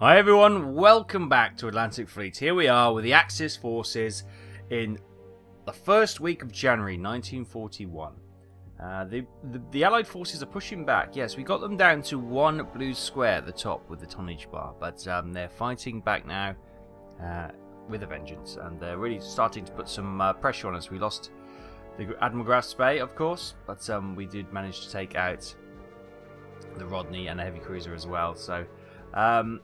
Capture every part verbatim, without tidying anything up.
Hi everyone, welcome back to Atlantic Fleet. Here we are with the Axis forces in the first week of January nineteen forty-one. Uh, the, the, the Allied forces are pushing back. Yes, we got them down to one blue square at the top with the tonnage bar, but um, they're fighting back now uh, with a vengeance, and they're really starting to put some uh, pressure on us. We lost the Admiral Graf Spee, of course, but um, we did manage to take out the Rodney and the heavy cruiser as well, so um,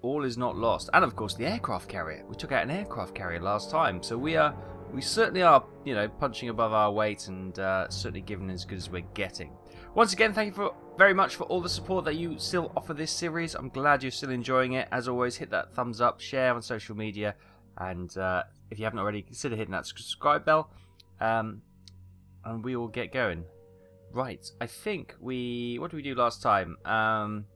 all is not lost. And of course the aircraft carrier. We took out an aircraft carrier last time, so we are we certainly are, you know, punching above our weight and uh, certainly giving as good as we're getting. Once again, thank you for very much for all the support that you still offer this series. I'm glad you're still enjoying it. As always, hit that thumbs up, share on social media, and uh, if you haven't already, consider hitting that subscribe bell, um, and we will get going. Right, I think we... what did we do last time? Um...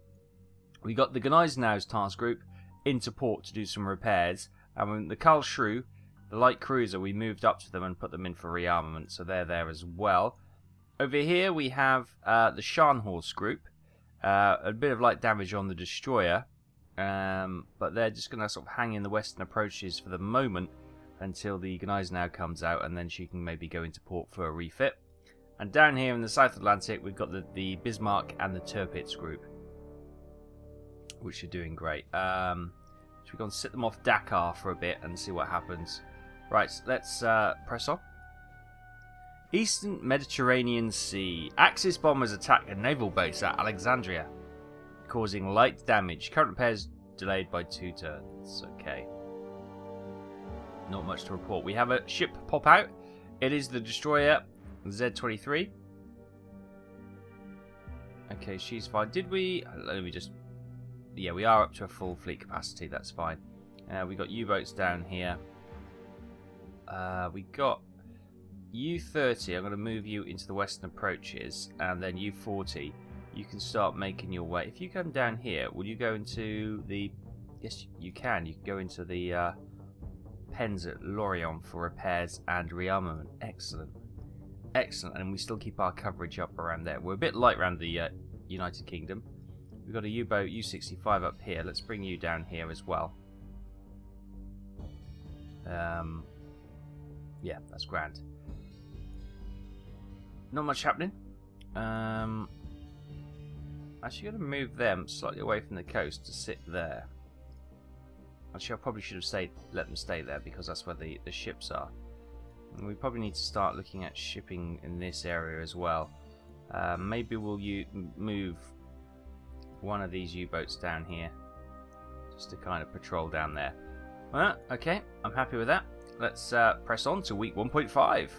We got the Gneisenau's task group into port to do some repairs, and the Karlsruhe, the light cruiser, we moved up to them and put them in for rearmament, so they're there as well. Over here we have uh, the Scharnhorst group, uh, a bit of light damage on the destroyer, um, but they're just going to sort of hang in the western approaches for the moment until the Gneisenau comes out, and then she can maybe go into port for a refit. And down here in the South Atlantic we've got the, the Bismarck and the Tirpitz group, which are doing great. Um, so we're going to sit them off Dakar for a bit and see what happens. Right, so let's uh, press on. Eastern Mediterranean Sea. Axis bombers attack a naval base at Alexandria, causing light damage. Current repairs delayed by two turns. Okay. Not much to report. We have a ship pop out. It is the destroyer Z twenty-three. Okay, she's fine. Did we... let me just... yeah, we are up to a full fleet capacity, that's fine. Uh, we got U-boats down here. Uh, we got U thirty, I'm going to move you into the western approaches, and then U forty. You can start making your way. If you come down here, will you go into the... yes, you can. You can go into the uh, pens at Lorient for repairs and rearmament. Excellent. Excellent, and we still keep our coverage up around there. We're a bit light around the uh, United Kingdom. We've got a U-boat, U sixty-five up here. Let's bring you down here as well. Um, yeah, that's grand. Not much happening. Um, actually, going to move them slightly away from the coast to sit there. Actually, I probably should have stayed, let them stay there, because that's where the, the ships are. And we probably need to start looking at shipping in this area as well. Uh, maybe we'll you move... one of these U-boats down here just to kind of patrol down there. Well, okay, I'm happy with that. Let's uh, press on to week one point five.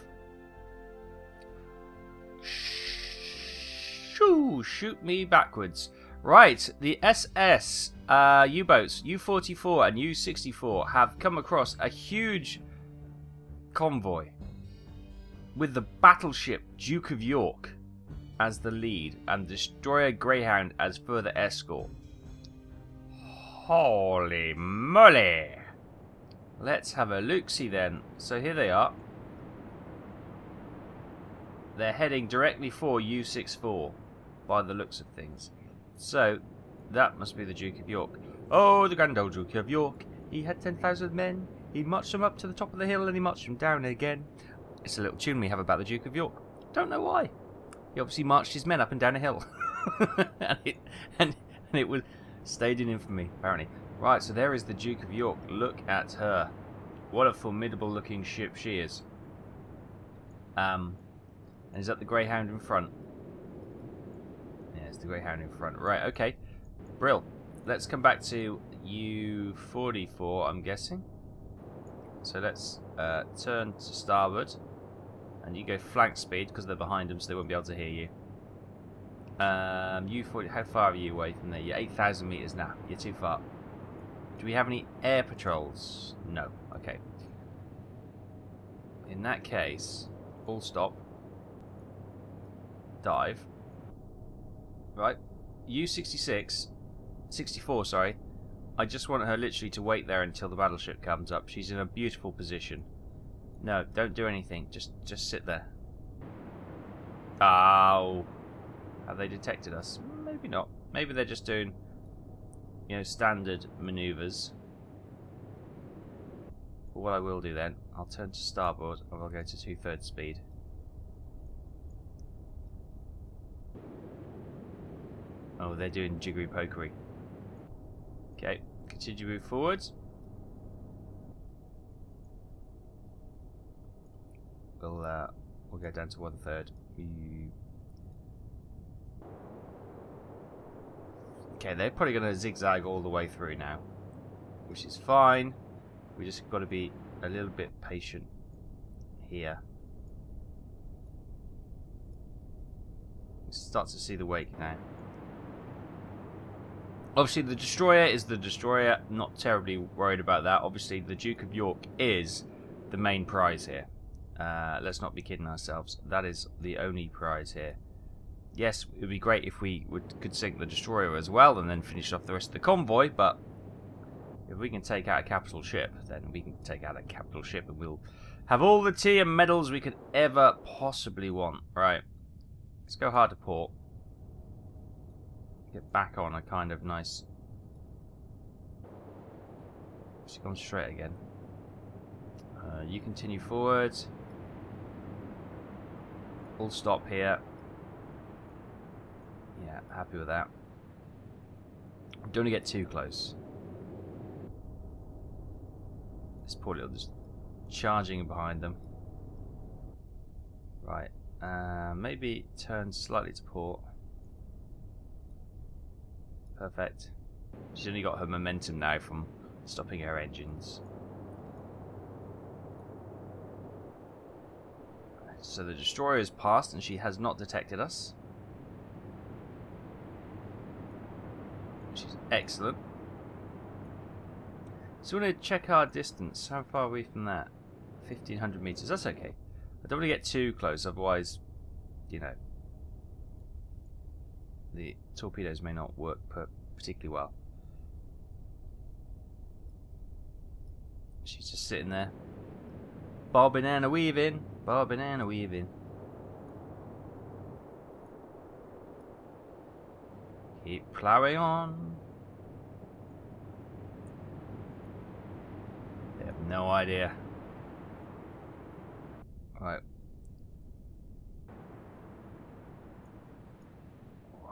Shoo, shoot me backwards. Right, the S S uh, U-boats U forty-four and U sixty-four have come across a huge convoy with the battleship Duke of York as the lead and destroyer Greyhound as further escort. Holy moly! Let's have a look-see then. So here they are. They're heading directly for U sixty-four by the looks of things. So that must be the Duke of York. Oh, the Grand Old Duke of York. He had ten thousand men. He marched them up to the top of the hill and he marched them down again. It's a little tune we have about the Duke of York. Don't know why. He obviously marched his men up and down a hill. and, it, and, and it was stayed in infamy, apparently. Right, so there is the Duke of York. Look at her. What a formidable looking ship she is. Um, and is that the Greyhound in front? Yeah, it's the Greyhound in front. Right, okay. Brill. Let's come back to U forty-four, I'm guessing. So let's uh, turn to starboard. And you go flank speed because they're behind them, so they won't be able to hear you. Um, U forty, how far are you away from there? You're eight thousand meters now. You're too far. Do we have any air patrols? No. Okay. In that case, all stop. Dive. Right. U sixty-six, sixty-four, sorry. I just want her literally to wait there until the battleship comes up. She's in a beautiful position. No, don't do anything. Just just sit there. Oh. Have they detected us? Maybe not. Maybe they're just doing you know, standard manoeuvres. But what I will do then, I'll turn to starboard and I'll go to two-thirds speed. Oh, they're doing jiggery pokery. Okay, continue to move forwards. We'll uh, we'll go down to one third. Okay, they're probably going to zigzag all the way through now, which is fine. We just got to be a little bit patient here. We start to see the wake now. Obviously, the destroyer is the destroyer. Not terribly worried about that. Obviously, the Duke of York is the main prize here. Uh, let's not be kidding ourselves. That is the only prize here. Yes, it would be great if we would, could sink the destroyer as well and then finish off the rest of the convoy, but if we can take out a capital ship, then we can take out a capital ship and we'll have all the tea and medals we could ever possibly want. Right, let's go hard to port. Get back on a kind of nice... She's gone straight again. Uh, you continue forward. We'll stop here. Yeah, happy with that. Don't want to get too close. This poor little just charging behind them. Right, uh, maybe turn slightly to port. Perfect. She's only got her momentum now from stopping her engines. So the destroyer is passed and she has not detected us. Which is excellent. So we want to check our distance. How far are we from that? fifteen hundred meters. That's okay. I don't want to get too close, otherwise, you know, the torpedoes may not work particularly well. She's just sitting there, bobbing and a weaving, bobbing and a weaving. Keep ploughing on. They have no idea. Right.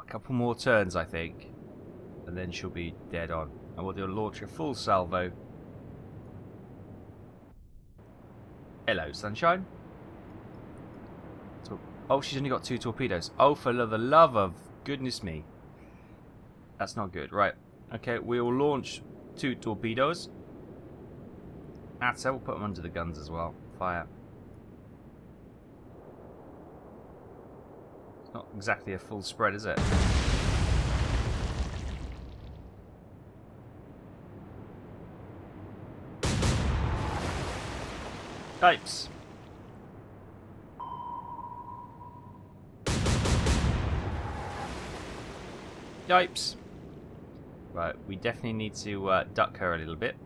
Couple more turns, I think, and then she'll be dead on. And we'll do a launch a full salvo. Hello, sunshine. Oh, she's only got two torpedoes. Oh, for the love of goodness me. That's not good. Right. Okay, we'll launch two torpedoes. That's how we'll put them under the guns as well. Fire. Not exactly a full spread, is it? Types. Yipes. Right, we definitely need to uh, duck her a little bit.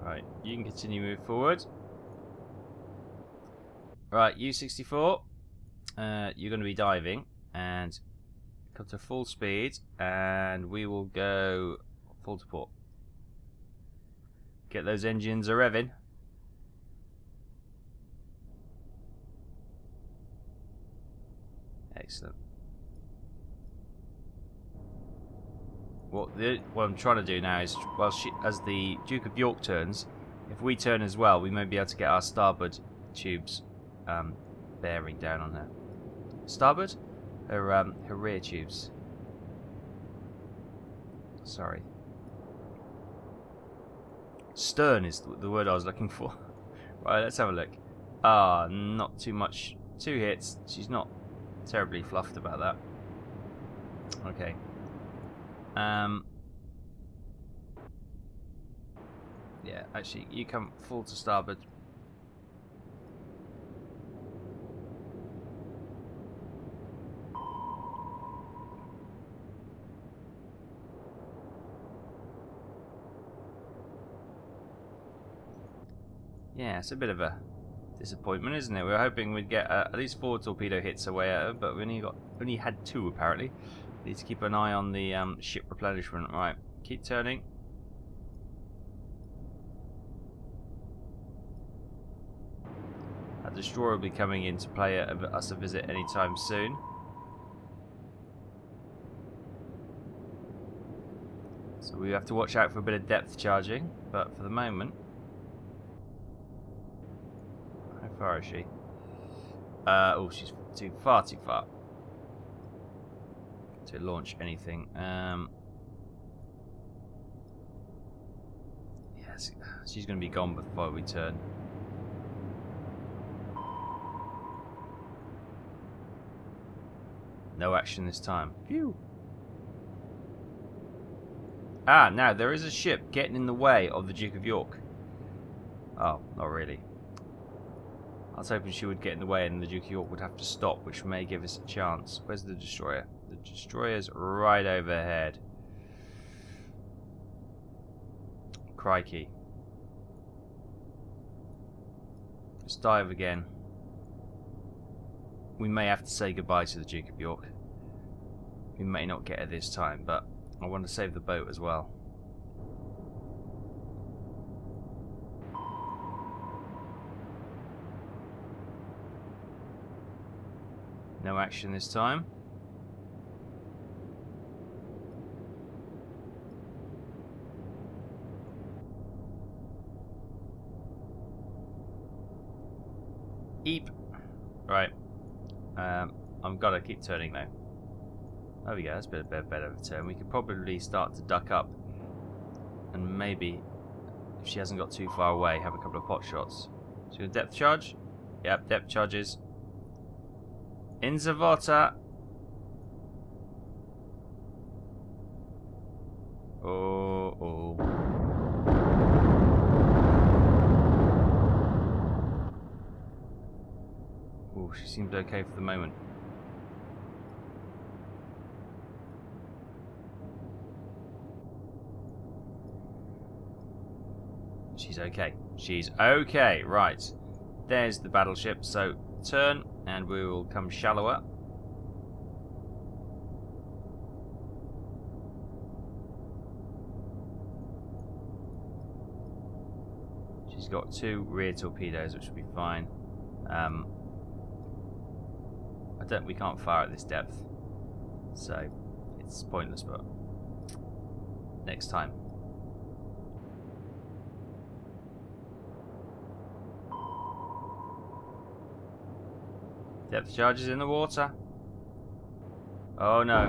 Right, you can continue moving forward. Right, U sixty-four. Uh, you're going to be diving and come to full speed, and we will go full to port. Get those engines a revving. Excellent. What the, what I'm trying to do now is, well, she, as the Duke of York turns, if we turn as well, we may be able to get our starboard tubes um, bearing down on her. Starboard, her um, her rear tubes. Sorry, stern is the word I was looking for. Right, let's have a look. Ah, not too much. Two hits. She's not terribly fluffed about that. Okay. Um. Yeah, actually, you come full to starboard. Yeah, it's a bit of a disappointment, isn't it? We were hoping we'd get uh, at least four torpedo hits away at her, but we only got only had two apparently. Need to keep an eye on the um, ship replenishment. Right, keep turning. A destroyer will be coming in to pay us a visit anytime soon. So we have to watch out for a bit of depth charging, but for the moment... How far is she? Uh, oh, she's too far, too far to launch anything. Um, yes, she's going to be gone before we turn. No action this time. Phew. Ah, now there is a ship getting in the way of the Duke of York. Oh, not really. I was hoping she would get in the way and the Duke of York would have to stop, which may give us a chance. Where's the destroyer? The destroyer's right overhead. Crikey. Let's dive again. We may have to say goodbye to the Duke of York. We may not get her this time, but I want to save the boat as well. No action this time. Eep. Right. Um, I've got to keep turning now. There we go, that's a bit better of a turn. We could probably start to duck up and maybe, if she hasn't got too far away, have a couple of pot shots. So depth charge? Yep, depth charges. In Zavota! Oh, oh. Oh, she seemed okay for the moment. She's okay. She's okay. Right. There's the battleship. So turn and we will come shallower. She's got two rear torpedoes, which will be fine. Um, I don't. We can't fire at this depth, so it's pointless. But next time. Depth charge is in the water. Oh no.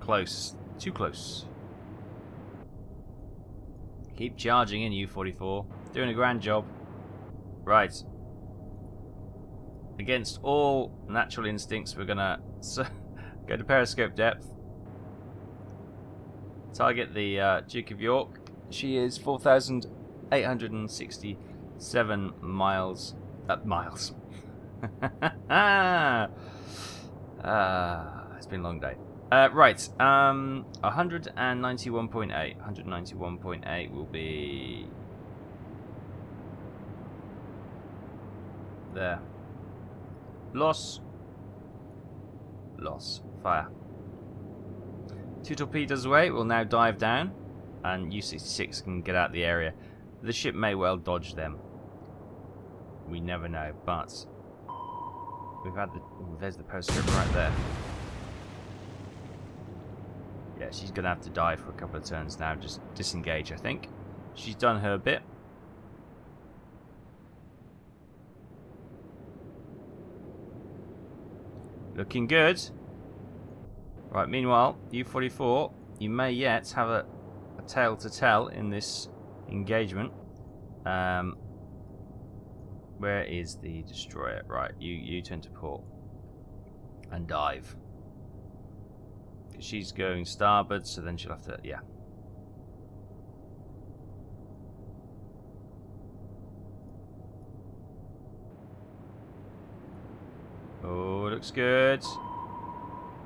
Close. Too close. Keep charging in, U forty-four. Doing a grand job. Right. Against all natural instincts, we're gonna go to periscope depth. Target the uh, Duke of York. She is four thousand eight hundred sixty-seven miles at uh, miles. Ah, uh, it's been a long day. Uh, right, um, one ninety-one point eight. one ninety-one point eight will be there. Loss, loss, fire. Two torpedoes away. We'll now dive down, and U sixty-six can get out of the area. The ship may well dodge them. We never know, but we've had the... Ooh, there's the periscope right there. Yeah, she's going to have to die for a couple of turns now. Just disengage, I think. She's done her bit. Looking good. Right, meanwhile, U forty-four, you may yet have a, a tale to tell in this... engagement. Um, where is the destroyer? Right, you you turn to port and dive. She's going starboard, so then she'll have to, yeah. Oh, looks good.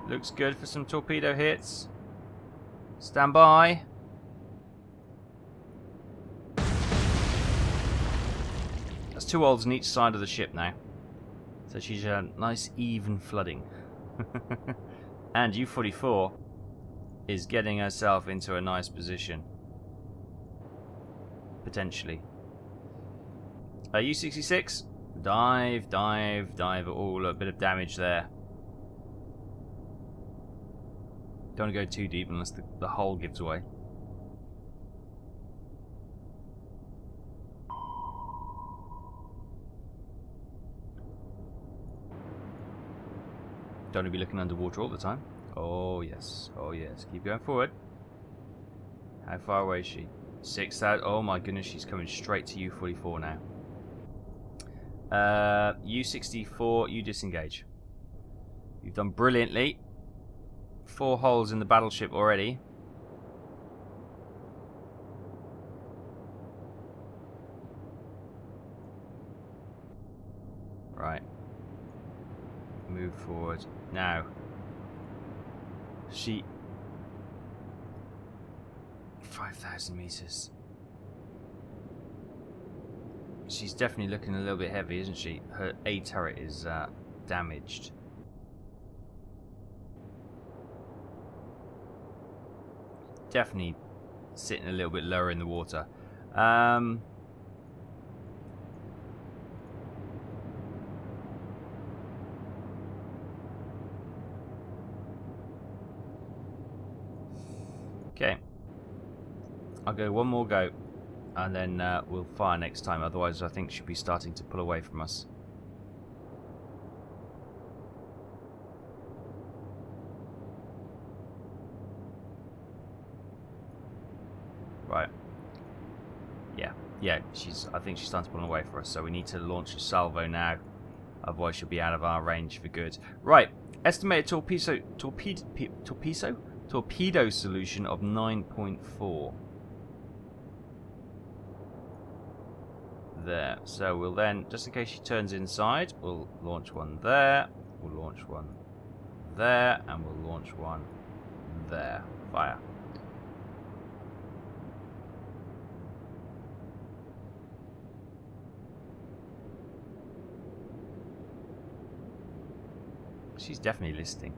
Looks good for some torpedo hits. Stand by. Two olds on each side of the ship now. So she's had nice even flooding. And U forty-four is getting herself into a nice position. Potentially. Uh, U sixty-six. Dive, dive, dive. All a bit of damage there. Don't want to go too deep unless the, the hull gives way. Don't want to be looking underwater all the time. Oh yes, oh yes. Keep going forward. How far away is she? six thousand. Oh my goodness, she's coming straight to U forty-four now. Uh, U sixty-four, you disengage. You've done brilliantly. Four holes in the battleship already. Right. Move forward. Now. She... five thousand meters. She's definitely looking a little bit heavy, isn't she? Her A turret is uh, damaged. Definitely sitting a little bit lower in the water. Um, okay, I'll go one more go, and then uh, we'll fire next time. Otherwise, I think she'll be starting to pull away from us. Yeah, she's. I think she's starting to pull away for us, so we need to launch a salvo now, otherwise she'll be out of our range for good. Right, estimated torpedo torpedo torpedo torpedo solution of nine point four. There. So we'll then, just in case she turns inside, we'll launch one there. We'll launch one there, and we'll launch one there. Fire. She's definitely listing.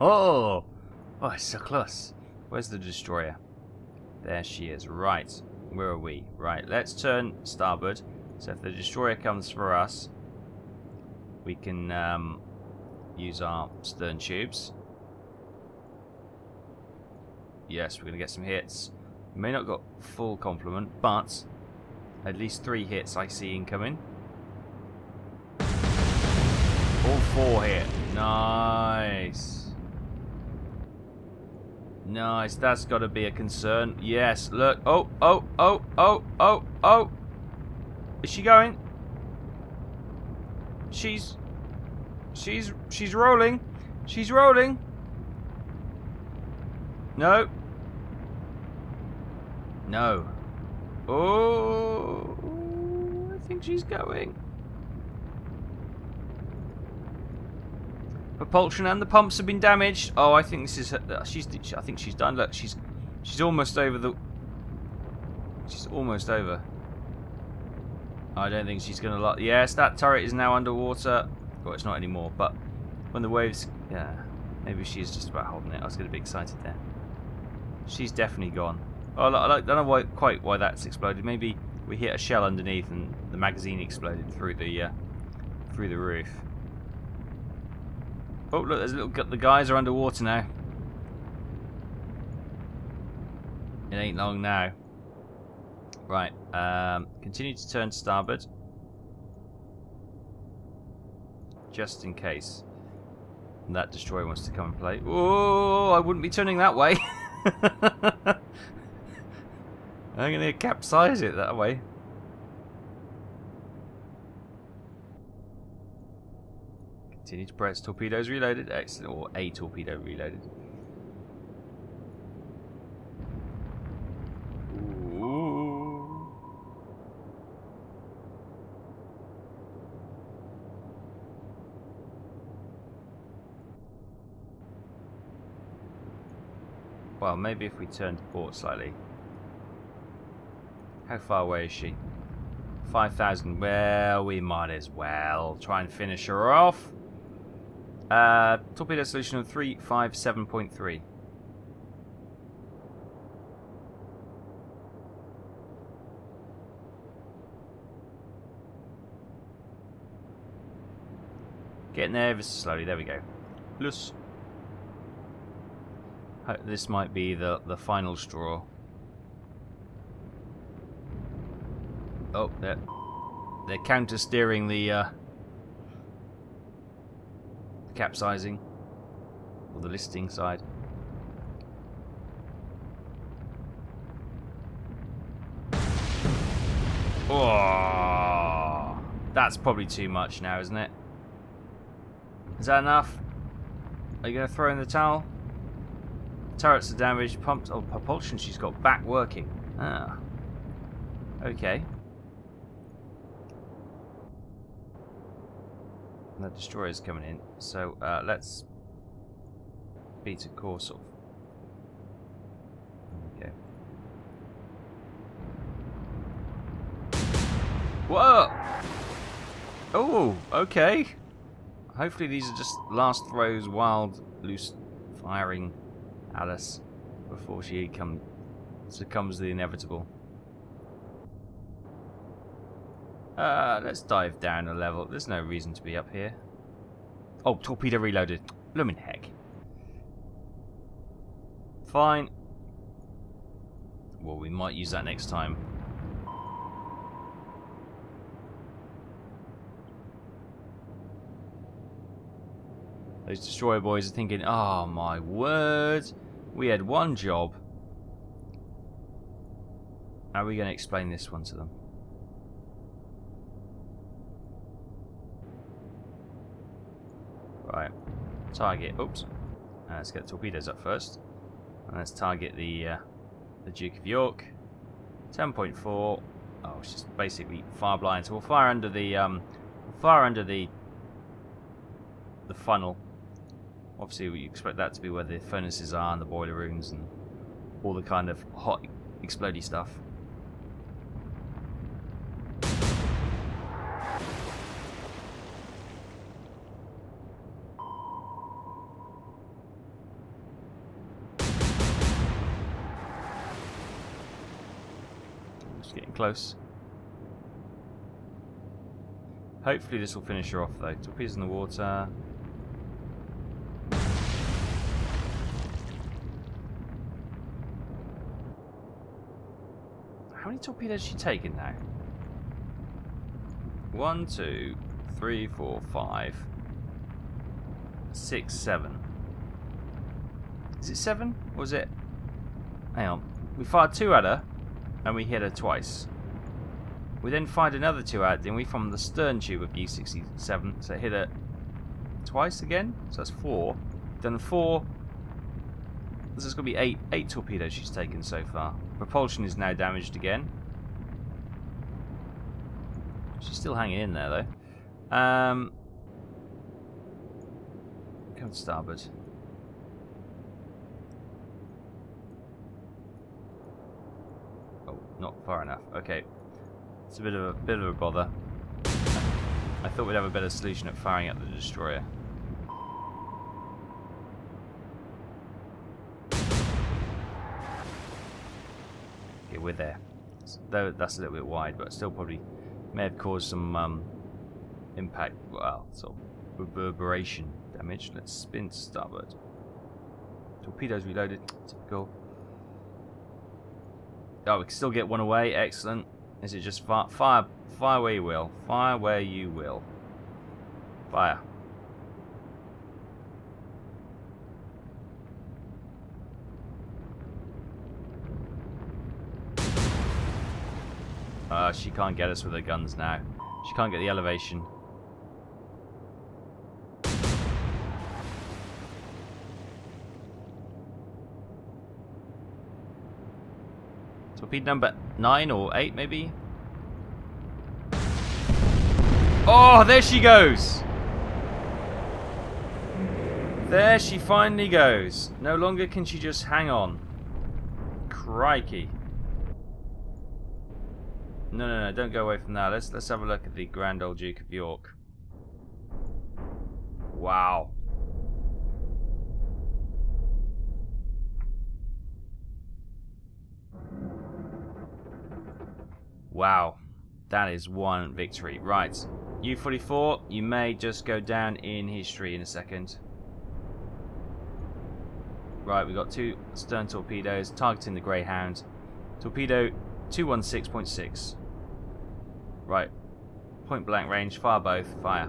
Oh, it's so close. Where's the destroyer? There she is. Right. Where are we? Right. Let's turn starboard. So if the destroyer comes for us, we can... Um, use our stern tubes. Yes, we're going to get some hits. May not got full complement, but at least three hits I see incoming. All four here. Nice. Nice. That's got to be a concern. Yes, look. Oh, oh, oh, oh, oh, oh. Is she going? She's... She's she's rolling. She's rolling. No. No. Oh, I think she's going. Propulsion and the pumps have been damaged. Oh, I think this is her, she's I think she's done. Look, she's she's almost over the She's almost over. I don't think she's going to Yes, that turret is now underwater. Well, it's not anymore, but when the waves... Yeah, maybe she's just about holding it. I was going to be excited there. She's definitely gone. Oh, I don't know why, quite why that's exploded. Maybe we hit a shell underneath and the magazine exploded through the uh, through the roof. Oh, look, there's a little... The guys are underwater now. It ain't long now. Right, um, continue to turn to starboard. Just in case that destroyer wants to come and play. Oh, I wouldn't be turning that way. I'm going to capsize it that way. Continue to press. Torpedoes reloaded. Excellent. Or a torpedo reloaded. Well, maybe if we turn to port slightly. How far away is she? five thousand. Well, we might as well try and finish her off. Uh, torpedo solution of three five seven point three. Getting there ever so slowly. There we go. Plus. This might be the, the final straw. Oh, they're, they're counter-steering the, uh, the capsizing, or the listing side. Oh, that's probably too much now, isn't it? Is that enough? Are you going to throw in the towel? Turrets are damaged, pumps, oh, propulsion she's got back working. Ah. Okay. And the destroyer's coming in, so uh, let's beat a course off. Okay. Whoa! Oh, okay. Hopefully these are just last throws, wild, loose firing Alice before she come, succumbs to the inevitable. Uh, let's dive down a level. There's no reason to be up here. Oh, torpedo reloaded. Bloomin' heck. Fine. Well, we might use that next time. Those destroyer boys are thinking, oh my word, we had one job. How are we going to explain this one to them? Right, target, oops, uh, let's get the torpedoes up first. And let's target the, uh, the Duke of York. ten point four, oh, it's just basically fire blind. So we'll fire under the, um, we'll fire under the, the funnel. Obviously, we expect that to be where the furnaces are and the boiler rooms and all the kind of hot, explodey stuff. Just getting close. Hopefully, this will finish her off, though. Torpedoes in the water. How many torpedoes has she taken now? One, two, three, four, five, six, seven. Is it seven? Or is it? Hang on. We fired two at her, and we hit her twice. We then fired another two out, didn't we, from the stern tube of U sixty-seven, so hit her twice again? So that's four. Done four. This is going to be eight, eight torpedoes she's taken so far. Propulsion is now damaged again. She's still hanging in there, though. Um, come to starboard. Oh, not far enough. Okay. It's a bit of a bit of a bother. I thought we'd have a better solution at firing at the destroyer. Okay, we're there. Though that's a little bit wide, but still probably may have caused some um, impact. Well, sort of reverberation damage. Let's spin to starboard. Torpedoes reloaded. Typical. Oh, we can still get one away. Excellent. Is it just fire, fire, fire where you will, fire where you will, fire. Uh, she can't get us with her guns now. She can't get the elevation. Torpedo number nine or eight, maybe. Oh, there she goes. There she finally goes. No longer can she just hang on. Crikey. No, no, no, don't go away from that. Let's let's have a look at the Grand Old Duke of York. Wow. Wow. That is one victory. Right. U forty-four, you may just go down in history in a second. Right, we've got two stern torpedoes targeting the Greyhound. Torpedo two one six point six. Right. Point blank range. Fire both. Fire.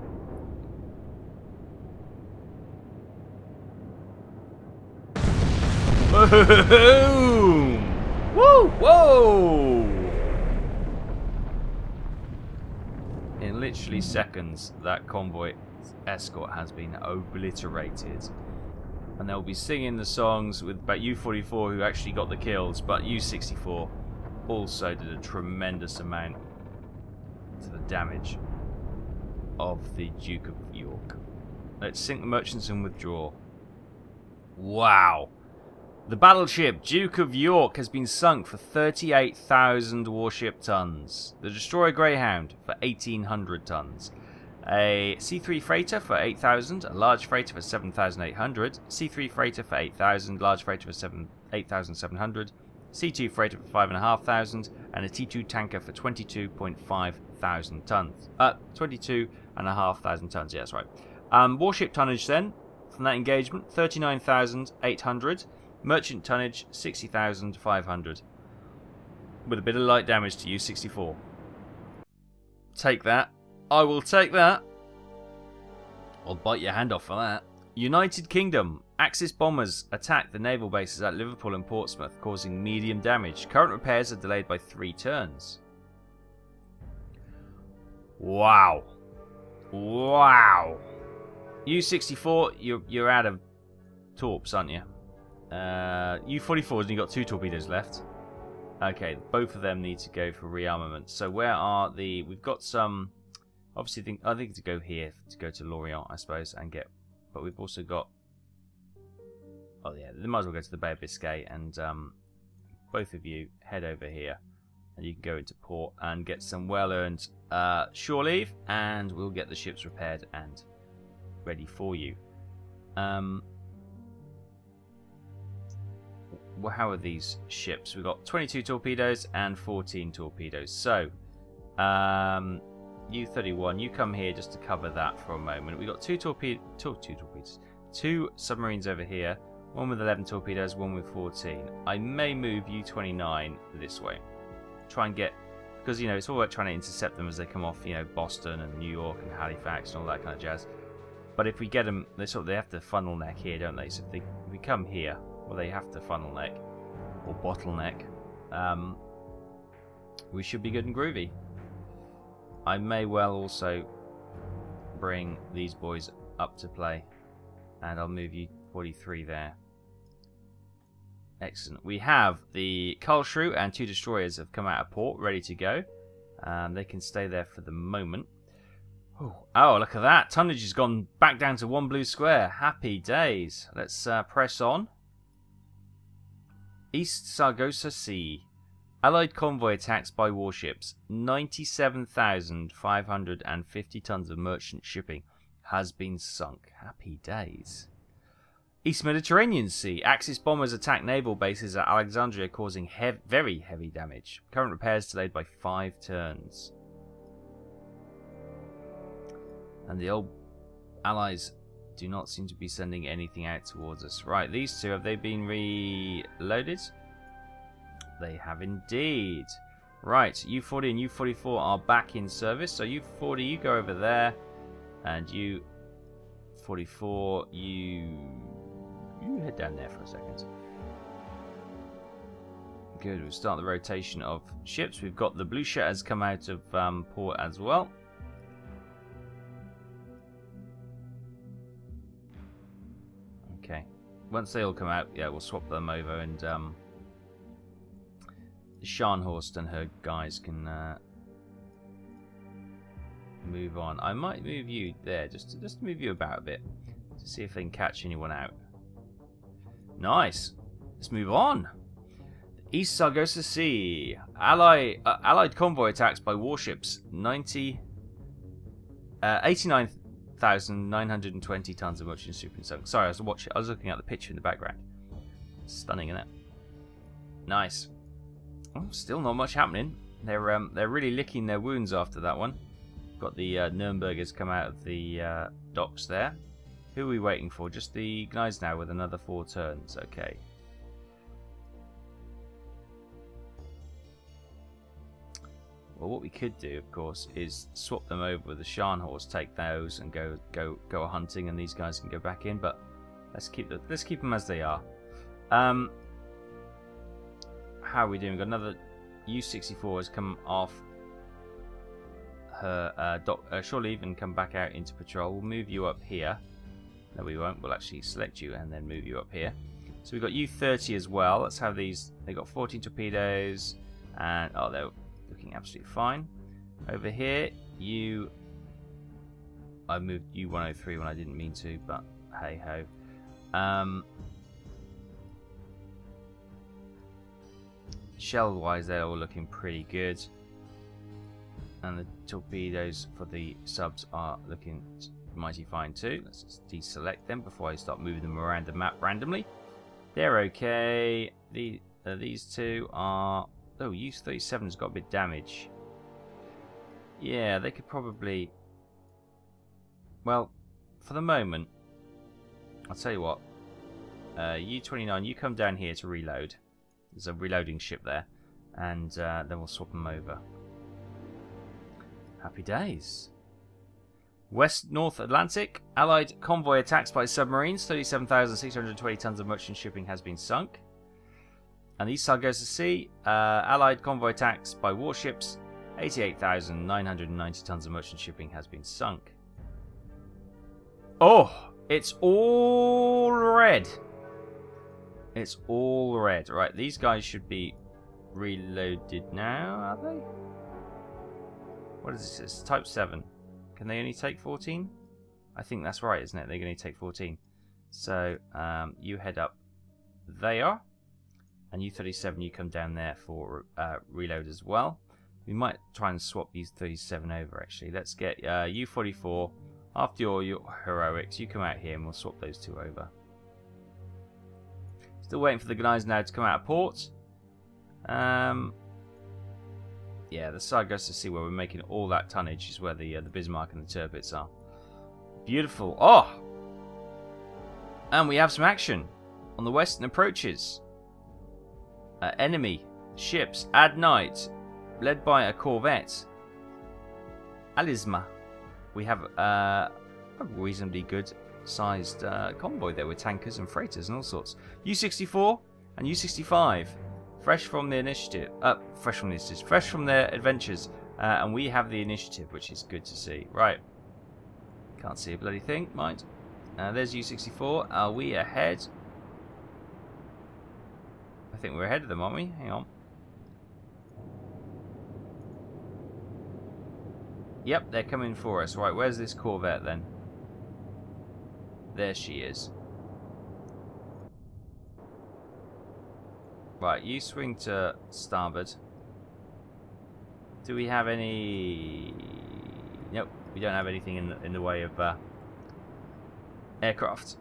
Boom! Woo! Whoa! In literally seconds, that convoy escort has been obliterated. And they'll be singing the songs with about U forty-four, who actually got the kills, but U sixty-four also did a tremendous amount to the damage of the Duke of York. Let's sink the merchants and withdraw. Wow! The battleship Duke of York has been sunk for thirty-eight thousand warship tons. The destroyer Greyhound for eighteen hundred tons. A C three freighter for eight thousand, a large freighter for seven thousand eight hundred, C three freighter for eight thousand, large freighter for eight thousand seven hundred, C two freighter for five thousand five hundred, and a T two tanker for twenty-two point five thousand tons. Uh, twenty-two and a half thousand tons, yeah, that's right. Um, warship tonnage then, from that engagement, thirty-nine thousand eight hundred. Merchant tonnage, sixty thousand five hundred. With a bit of light damage to U sixty-four. Take that. I will take that. I'll bite your hand off for that. United Kingdom. Axis bombers attacked the naval bases at Liverpool and Portsmouth, causing medium damage. Current repairs are delayed by three turns. Wow. Wow. U sixty-four, you're, you're out of torps, aren't you? Uh, U forty-fours, and you've got two torpedoes left. Okay, both of them need to go for rearmament. So where are the... We've got some... Obviously, I think, I think to go here, to go to Lorient, I suppose, and get... But we've also got... Oh, yeah, they might as well go to the Bay of Biscay, and um, both of you head over here. And you can go into port and get some well-earned uh, shore leave, and we'll get the ships repaired and ready for you. Um... Well, how are these ships? We've got twenty-two torpedoes and fourteen torpedoes. So, um, U thirty-one, you come here just to cover that for a moment. We've got two, torpe two, two torpedoes, two submarines over here, one with eleven torpedoes, one with fourteen. I may move U twenty-nine this way. Try and get, because, you know, it's all about trying to intercept them as they come off, you know, Boston and New York and Halifax and all that kind of jazz. But if we get them, they sort of, they have to funnel neck here, don't they? So if, they, if we come here... Well, they have to funnel neck or bottleneck. Um, we should be good and groovy. I may well also bring these boys up to play, and I'll move you forty-three there. Excellent. We have the Karlsruhe and two destroyers have come out of port, ready to go. Um, they can stay there for the moment. Oh, look at that! Tonnage has gone back down to one blue square. Happy days. Let's uh, press on. East Sargasso Sea. Allied convoy attacks by warships. ninety-seven thousand five hundred fifty tons of merchant shipping has been sunk. Happy days. East Mediterranean Sea. Axis bombers attack naval bases at Alexandria, causing hev very heavy damage. Current repairs delayed by five turns. And the old Allies do not seem to be sending anything out towards us. Right, these two, have they been reloaded? They have indeed. Right, U forty and U forty-four are back in service. So U forty, you go over there. And U forty-four, you... You head down there for a second. Good, we'll start the rotation of ships. We've got the blue shirt has come out of um, port as well. Once they all come out, yeah, we'll swap them over, and um, Scharnhorst and her guys can uh, move on. I might move you there, just to, just to move you about a bit, to see if they can catch anyone out. Nice. Let's move on. East Sargasso Sea. Ally, uh, Allied convoy attacks by warships. eighty-nine thousand nine hundred twenty tons of merchant supersonic. Sorry, I was watching. I was looking at the picture in the background. Stunning, isn't it? Nice. Oh, still not much happening. They're um, they're really licking their wounds after that one. Got the uh, Nurembergers come out of the uh, docks there. Who are we waiting for? Just the Gneisenau with another four turns. Okay. Well, what we could do, of course, is swap them over with the Scharnhorst, take those, and go go go hunting, and these guys can go back in. But let's keep the, let's keep them as they are. Um, how are we doing? We've got another U sixty-four has come off her uh, dock, uh, shore leave and come back out into patrol. We'll move you up here. No, we won't. We'll actually select you and then move you up here. So we've got U thirty as well. Let's have these. They've got fourteen torpedoes, and oh, they're looking absolutely fine. Over here, you. I moved U one oh three when I didn't mean to, but hey ho. Um, Shell-wise, they're all looking pretty good, and the torpedoes for the subs are looking mighty fine too. Let's just deselect them before I start moving them around the map randomly. They're okay. The uh, these two are. Oh, U thirty-seven has got a bit of damage. Yeah, they could probably. Well, for the moment, I'll tell you what. Uh, U twenty-nine, you come down here to reload. There's a reloading ship there, and uh, then we'll swap them over. Happy days. West North Atlantic. Allied convoy attacks by submarines. thirty-seven thousand six hundred twenty tons of merchant shipping has been sunk. And the East Sargasso Sea. Uh, Allied convoy attacks by warships. eighty-eight thousand nine hundred ninety tons of merchant shipping has been sunk. Oh, it's all red. It's all red. Right, these guys should be reloaded now, are they? What is this? It's type seven. Can they only take fourteen? I think that's right, isn't it? They're going to take fourteen. So, um, you head up. They are. And U thirty-seven, you come down there for uh, reload as well. We might try and swap U thirty-seven over, actually. Let's get uh, U forty-four. After your, your heroics, you come out here and we'll swap those two over. Still waiting for the Gneisenau to come out of port. Um, yeah, the side goes to see where we're making all that tonnage is where the uh, the Bismarck and the Tirpitz are. Beautiful. Oh! And we have some action on the western approaches. Uh, enemy ships at night, led by a corvette. Alizma. We have uh, a reasonably good sized uh, convoy there with tankers and freighters and all sorts. U sixty-four and U sixty-five, fresh from the initiative, uh, fresh from the initiative, fresh from their adventures, uh, and we have the initiative, which is good to see. Right, can't see a bloody thing, mind. Uh, there's U sixty-four. Are we ahead? I think we're ahead of them, aren't we? Hang on. Yep, they're coming for us. Right, where's this corvette then? There she is. Right, you swing to starboard. Do we have any? Nope, we don't have anything in the, in the way of uh, aircraft.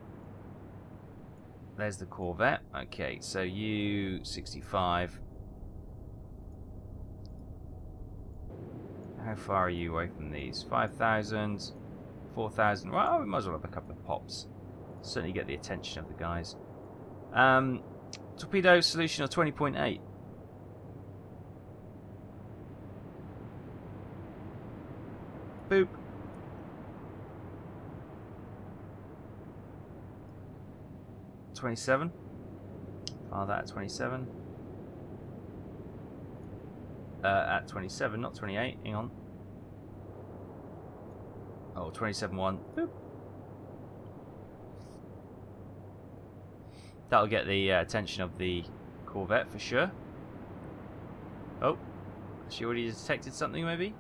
There's the corvette. Okay, so U sixty-five. How far are you away from these? five thousand. four thousand. Well, we might as well have a couple of pops. Certainly get the attention of the guys. Um, torpedo solution of twenty point eight. Boop. twenty-seven. Fire that at twenty-seven. Uh, at twenty-seven, not twenty-eight. Hang on. Oh, twenty-seven one. Boop. That'll get the uh, attention of the corvette for sure. Oh, has she already detected something maybe?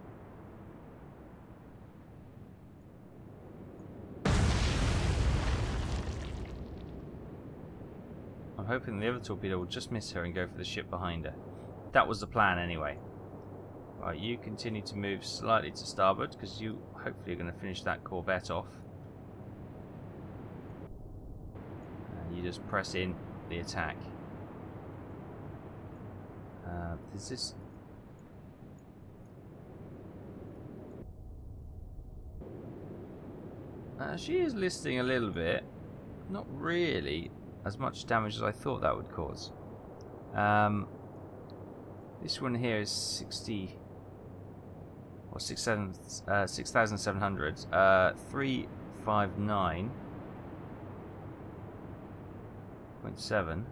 I'm hoping the other torpedo will just miss her and go for the ship behind her. That was the plan anyway. Right, you continue to move slightly to starboard because you hopefully are going to finish that corvette off. And you just press in the attack. Uh, is this... Uh, she is listing a little bit. Not really as much damage as I thought that would cause. Um, this one here is sixty... or six thousand seven hundred. Uh, three fifty-nine point seven.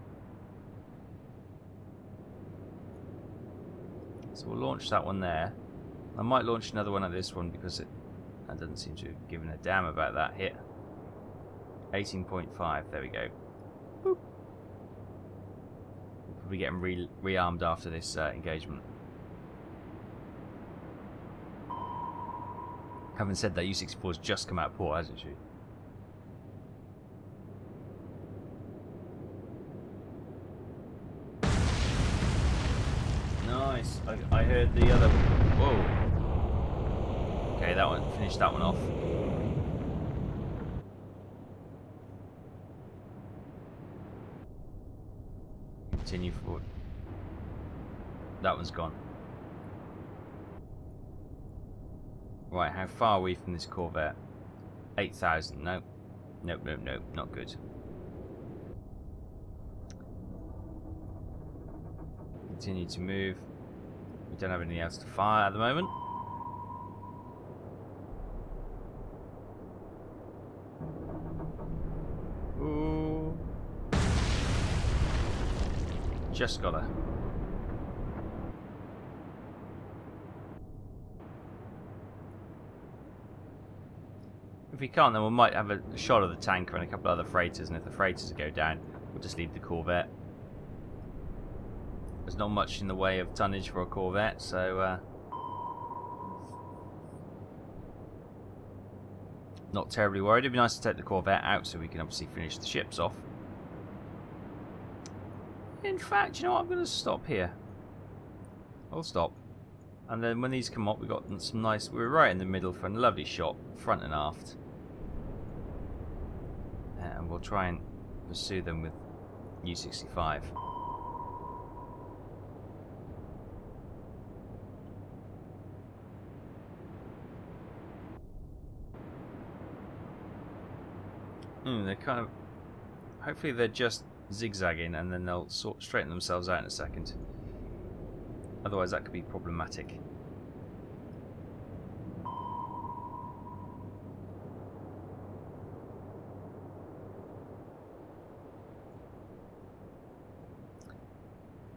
So we'll launch that one there. I might launch another one at this one because it that doesn't seem to have given a damn about that hit. eighteen point five, there we go. Boop. We'll probably get him re rearmed after this uh, engagement. Having said that, U sixty-four's just come out of port, hasn't she? Nice. I, I heard the other. Whoa. Okay, that one. Finish that one off. Continue forward. That one's gone. Right, how far are we from this corvette? eight thousand. Nope. Nope, nope, nope. Not good. Continue to move. We don't have anything else to fire at the moment. Ooh. Just got her. If we can't, then we might have a shot of the tanker and a couple of other freighters, and if the freighters go down, we'll just leave the corvette. There's not much in the way of tonnage for a corvette, so uh, not terribly worried. It'd be nice to take the corvette out so we can obviously finish the ships off. In fact, you know what? I'm going to stop here. I'll stop. And then when these come up, we got some nice... We were right in the middle for a lovely shot, front and aft. And we'll try and pursue them with U sixty-five. Hmm, they're kind of... Hopefully they're just zigzagging and then they'll sort straighten themselves out in a second. Otherwise that could be problematic.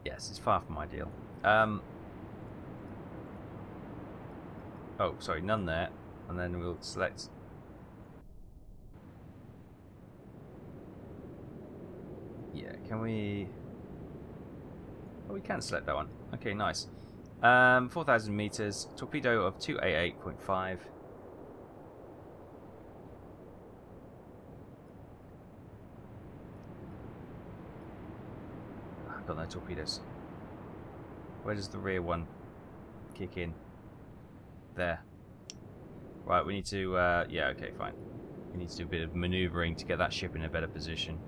Yes, it's far from ideal. Um, oh, sorry, none there. And then we'll select... Yeah, can we... Oh, we can select that one. Okay, nice. Um, four thousand meters, torpedo of two eighty-eight point five. I've got no torpedoes. Where does the rear one kick in? There. Right, we need to... Uh, yeah, okay, fine. We need to do a bit of maneuvering to get that ship in a better position.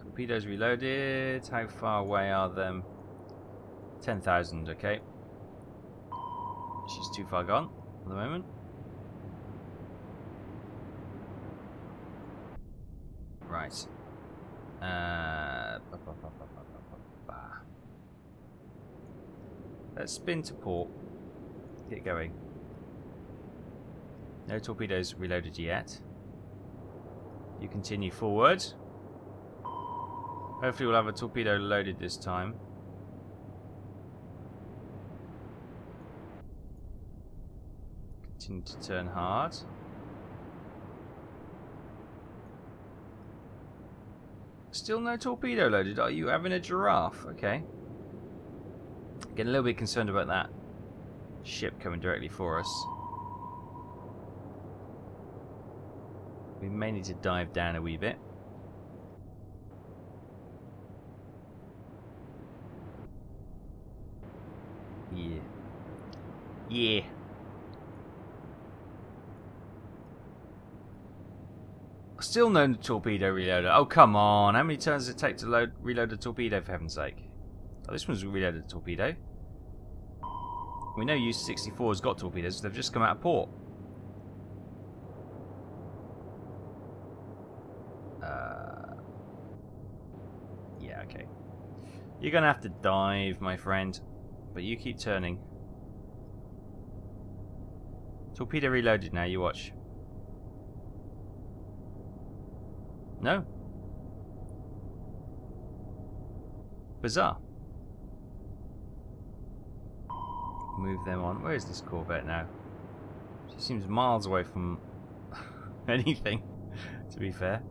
Torpedoes reloaded. How far away are them? ten thousand, okay. She's too far gone at the moment. Right. Uh, ba, ba, ba, ba, ba, ba, ba. Let's spin to port. Get going. No torpedoes reloaded yet. You continue forward. Hopefully we'll have a torpedo loaded this time. Continue to turn hard. Still no torpedo loaded. Are you having a giraffe? Okay. Getting a little bit concerned about that ship coming directly for us. We may need to dive down a wee bit. Yeah. Still no torpedo reloader. Oh, come on. How many turns does it take to load reload a torpedo, for heaven's sake? Oh, this one's reloaded a torpedo. We know U sixty-four has got torpedoes. They've just come out of port. Uh, yeah, okay. You're going to have to dive, my friend. But you keep turning. Torpedo reloaded now, you watch. No. Bizarre. Move them on. Where is this Corvette now? She seems miles away from anything, to be fair.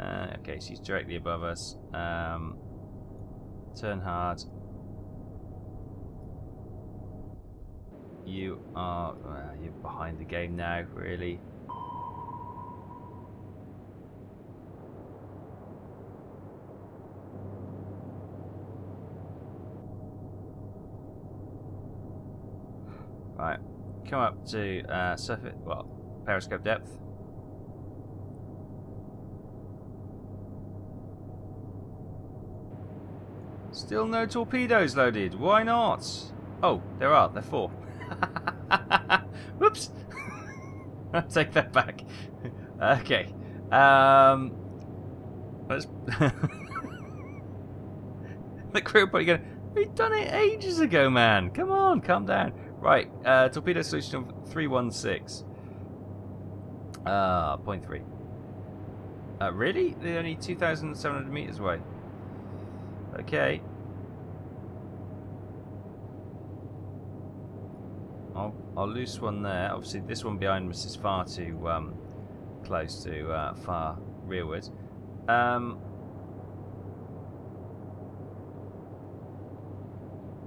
Uh, okay, she's directly above us. Um, turn hard. You are... Uh, you're behind the game now, really. Right, come up to uh, surface, well, periscope depth. Still no torpedoes loaded, why not? Oh, there are, there are four. Whoops! I'll take that back. Okay, um... let's... the crew are probably going, we've done it ages ago, man, come on, calm down. Right, uh, torpedo solution three one six. Ah, point three. Uh, really? They're only two thousand seven hundred meters away. Okay. I'll, I'll loose one there. Obviously, this one behind us is far too um, close to uh, far rearwards. Um,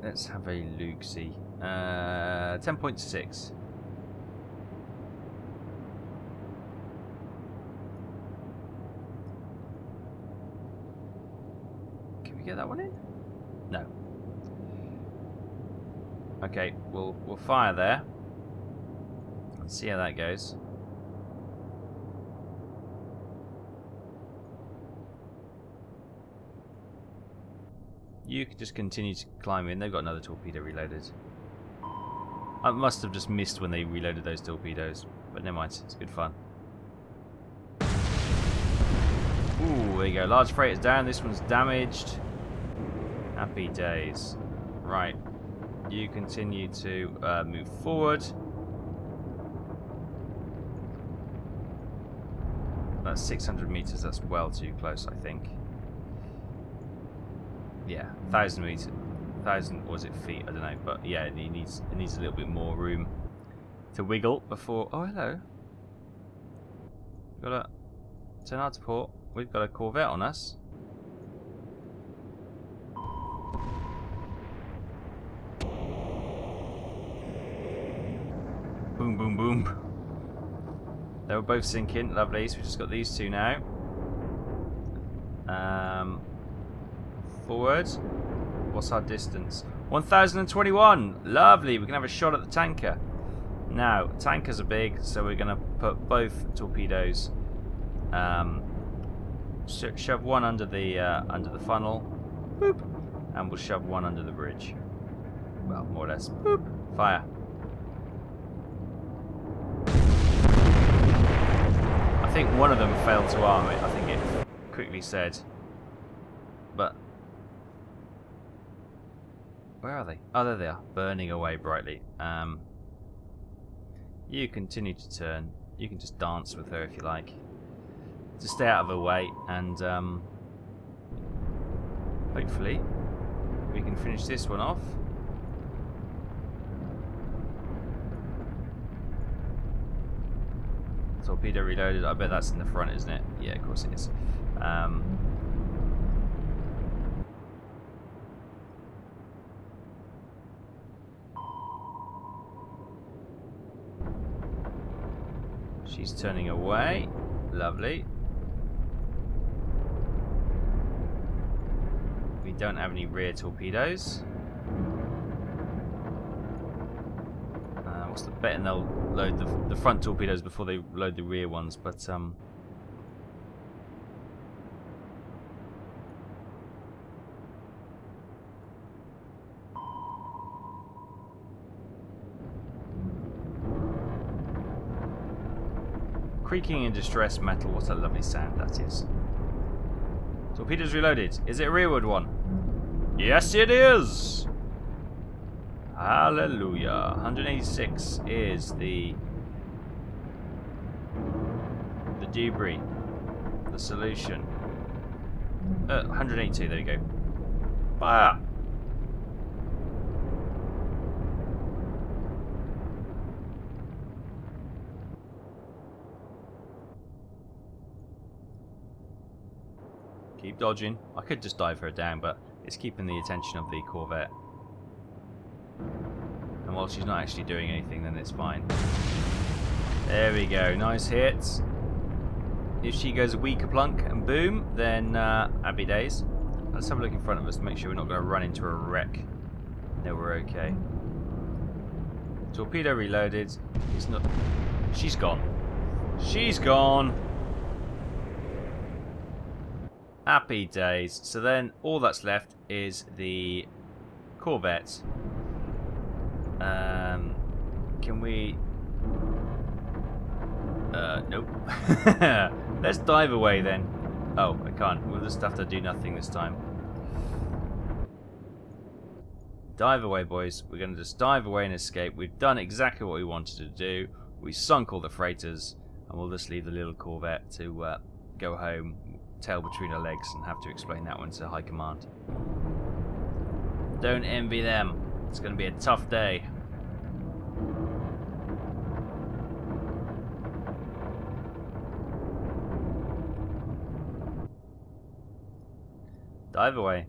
let's have a look-see. Uh, ten point six. Can we get that one in? No. Okay, we'll we'll fire there and see how that goes. You can just continue to climb in. They've got another torpedo reloaded. I must have just missed when they reloaded those torpedoes, but never mind, it's good fun. Ooh, there you go, large freighter's down, this one's damaged. Happy days. Right, you continue to uh, move forward. That's six hundred meters, that's well too close, I think. Yeah, one thousand meters. Thousand was it feet? I don't know, but yeah, it needs it needs a little bit more room to wiggle before. Oh, hello. Got a turn out to port. We've got a Corvette on us. Boom, boom, boom. They were both sinking. Lovely. So we just got these two now. Um, forward. What's our distance? one thousand twenty-one! Lovely, we can have a shot at the tanker. Now, tankers are big, so we're going to put both torpedoes. Um, sho shove one under the uh, under the funnel. Boop! And we'll shove one under the bridge. Well, more or less. Boop! Fire. I think one of them failed to arm it. I think it quickly said. But... where are they? Oh, there they are, burning away brightly. Um, you continue to turn. You can just dance with her if you like. Just stay out of her way, and um, hopefully we can finish this one off. Torpedo reloaded. I bet that's in the front, isn't it? Yeah, of course it is. Um, She's turning away. Lovely. We don't have any rear torpedoes. Uh, box, the betting they'll load the, the front torpedoes before they load the rear ones, but um, creaking in distress metal, what a lovely sound that is. Torpedoes reloaded. Is it a rearward one? Yes, it is! Hallelujah. one eighty-six is the the debris, the solution. Uh, one eighty-two, there we go. Fire! Keep dodging. I could just dive her down, but it's keeping the attention of the corvette. And while she's not actually doing anything, then it's fine. There we go. Nice hit. If she goes a weaker plunk and boom, then uh, happy days. Let's have a look in front of us to make sure we're not going to run into a wreck. No, we're okay. Torpedo reloaded. It's not. She's gone. She's gone. Happy days. So then all that's left is the Corvette. Um, can we... Uh, nope. Let's dive away then. Oh, I can't. We'll just have to do nothing this time. Dive away, boys. We're going to just dive away and escape. We've done exactly what we wanted to do. We sunk all the freighters. And we'll just leave the little Corvette to uh, go home. Tail between her legs and have to explain that one to high command. Don't envy them. It's going to be a tough day. Dive away.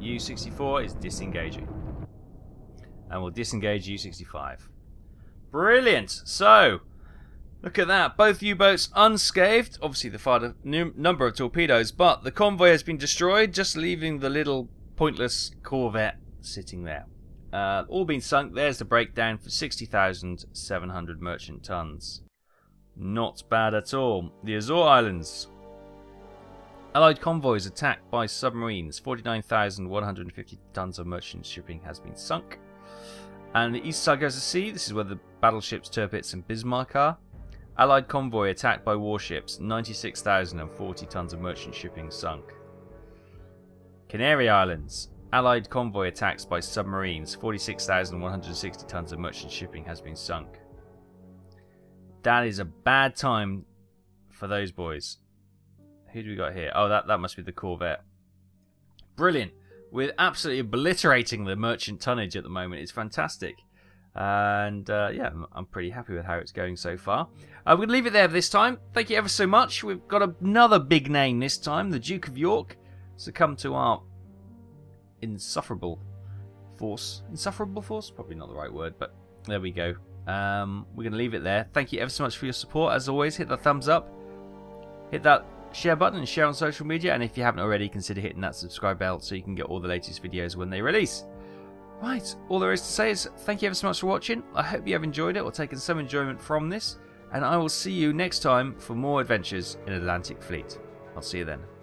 U sixty-four is disengaging. And we'll disengage U sixty-five. Brilliant! So, look at that. Both U-boats unscathed. Obviously, they fired a number of torpedoes, but the convoy has been destroyed, just leaving the little pointless Corvette sitting there. Uh, all been sunk. There's the breakdown for sixty thousand seven hundred merchant tons. Not bad at all. The Azores Islands. Allied convoys attacked by submarines. forty-nine thousand one hundred fifty tons of merchant shipping has been sunk. And the East Sargasso Sea, this is where the battleships Tirpitz and Bismarck are. Allied convoy attacked by warships. ninety-six thousand forty tons of merchant shipping sunk. Canary Islands. Allied convoy attacks by submarines. forty-six thousand one hundred sixty tons of merchant shipping has been sunk. That is a bad time for those boys. Who do we got here? Oh, that, that must be the Corvette. Brilliant. We're absolutely obliterating the merchant tonnage at the moment. It's fantastic. And, uh, yeah, I'm pretty happy with how it's going so far. Uh, we're going to leave it there this time. Thank you ever so much. We've got another big name this time. The Duke of York succumbed to our insufferable force. Insufferable force? Probably not the right word, but there we go. Um, we're going to leave it there. Thank you ever so much for your support. As always, hit that thumbs up. Hit that share button and share on social media, and if you haven't already, consider hitting that subscribe bell so you can get all the latest videos when they release. Right, all there is to say is thank you ever so much for watching. I hope you have enjoyed it or taken some enjoyment from this, and I will see you next time for more adventures in Atlantic Fleet. I'll see you then.